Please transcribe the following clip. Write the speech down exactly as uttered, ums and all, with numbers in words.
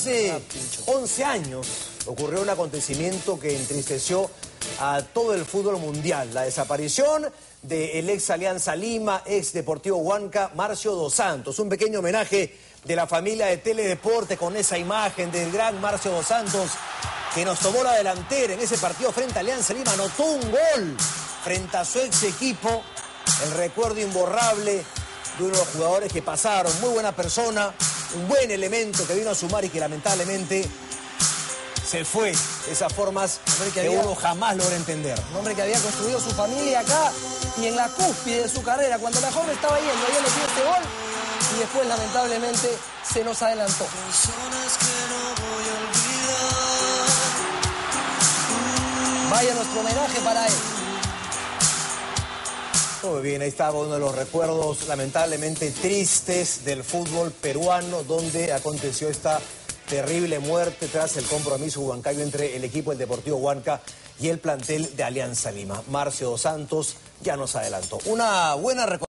Hace once años ocurrió un acontecimiento que entristeció a todo el fútbol mundial. La desaparición del ex Alianza Lima, ex Deportivo Huanca, Marcio Dos Santos. Un pequeño homenaje de la familia de Teledeporte con esa imagen del gran Marcio Dos Santos, que nos tomó la delantera en ese partido frente a Alianza Lima. Anotó un gol frente a su ex equipo. El recuerdo imborrable de uno de los jugadores que pasaron. Muy buena persona, un buen elemento que vino a sumar y que lamentablemente se fue de esas formas que, que había, uno jamás logra entender. Un hombre que había construido su familia acá y en la cúspide de su carrera, cuando mejor estaba yendo, había metido este gol y después lamentablemente se nos adelantó. Vaya nuestro homenaje para él. Muy bien, ahí estaba uno de los recuerdos lamentablemente tristes del fútbol peruano, donde aconteció esta terrible muerte tras el compromiso huancayo entre el equipo del Deportivo Huanca y el plantel de Alianza Lima. Marcio Dos Santos ya nos adelantó. Una buena recordación.